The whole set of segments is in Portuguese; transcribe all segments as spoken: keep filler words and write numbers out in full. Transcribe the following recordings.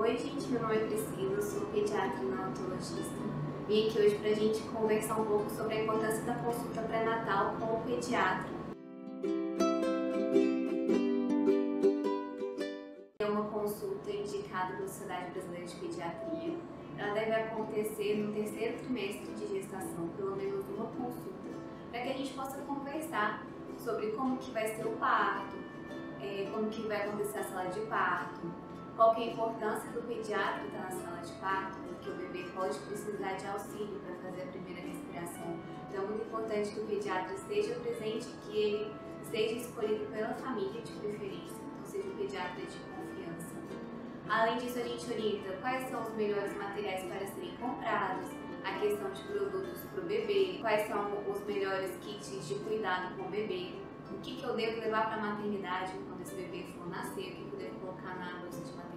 Oi gente, meu nome é Priscila, eu sou pediatra e neonatologista. Vim aqui hoje para a gente conversar um pouco sobre a importância da consulta pré-natal com o pediatra. É uma consulta indicada pela Sociedade Brasileira de Pediatria. Ela deve acontecer no terceiro trimestre de gestação, pelo menos uma consulta, para que a gente possa conversar sobre como que vai ser o parto, como que vai acontecer a sala de parto, qual que é a importância do pediatra estar na sala de parto, porque o bebê pode precisar de auxílio para fazer a primeira respiração. Então é muito importante que o pediatra esteja presente, que ele seja escolhido pela família de preferência, ou seja, um pediatra de confiança. Além disso, a gente orienta quais são os melhores materiais para serem comprados, a questão de produtos para o bebê, quais são os melhores kits de cuidado com o bebê, o que, que eu devo levar para a maternidade quando esse bebê for nascer, o que eu devo colocar na bolsa de maternidade.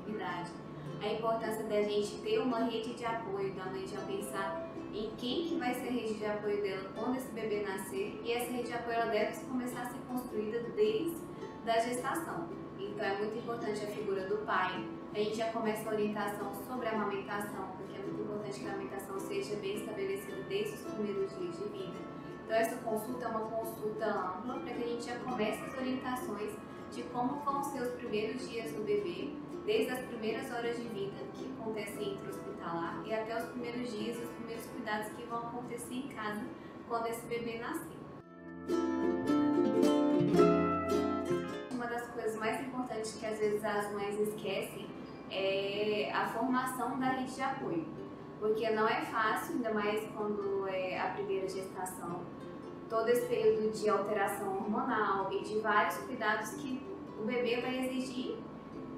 A importância da gente ter uma rede de apoio, da mãe já pensar em quem que vai ser a rede de apoio dela quando esse bebê nascer, e essa rede de apoio ela deve começar a ser construída desde da gestação. Então é muito importante a figura do pai. A gente já começa a orientação sobre a amamentação, porque é muito importante que a amamentação seja bem estabelecida desde os primeiros dias de vida. Então essa consulta é uma consulta ampla para que a gente já comece as orientações de como vão ser os primeiros dias do bebê, desde as primeiras horas de vida que acontecem intra-hospitalar e até os primeiros dias e os primeiros cuidados que vão acontecer em casa quando esse bebê nascer. Uma das coisas mais importantes que às vezes as mães esquecem é a formação da rede de apoio, porque não é fácil, ainda mais quando é a primeira gestação. Todo esse período de alteração hormonal e de vários cuidados que o bebê vai exigir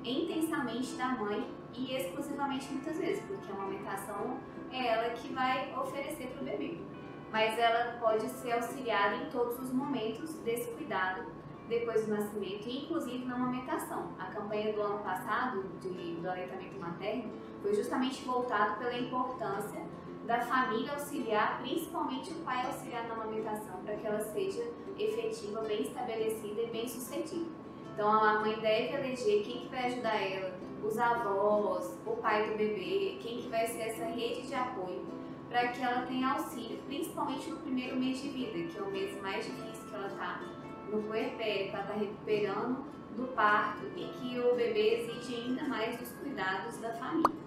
intensamente da mãe e exclusivamente muitas vezes, porque a amamentação é ela que vai oferecer para o bebê. Mas ela pode ser auxiliada em todos os momentos desse cuidado, depois do nascimento, inclusive na amamentação. A campanha do ano passado, de, do aleitamento materno, foi justamente voltado pela importância da família auxiliar, principalmente o pai auxiliar na amamentação, para que ela seja efetiva, bem estabelecida e bem sucedida. Então a mãe deve eleger quem que vai ajudar ela, os avós, o pai do bebê, quem que vai ser essa rede de apoio, para que ela tenha auxílio, principalmente no primeiro mês de vida, que é o mês mais difícil, que ela está no puerpério, ela está recuperando do parto e que o bebê exige ainda mais os cuidados da família.